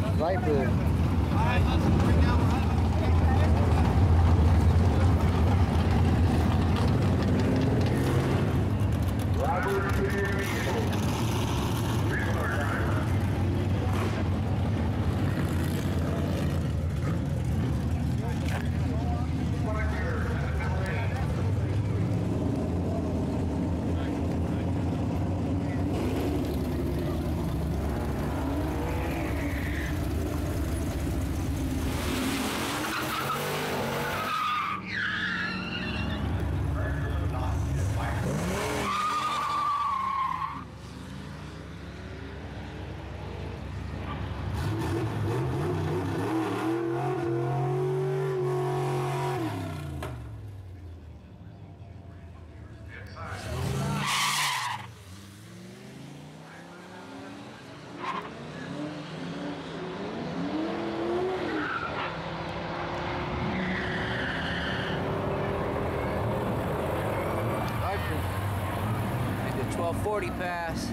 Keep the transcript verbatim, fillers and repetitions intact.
Dodge Viper. All right, let's bring down. forty pass.